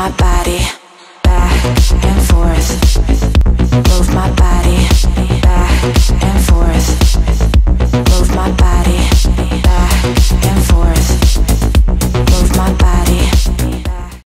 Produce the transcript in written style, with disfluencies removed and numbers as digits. my body back.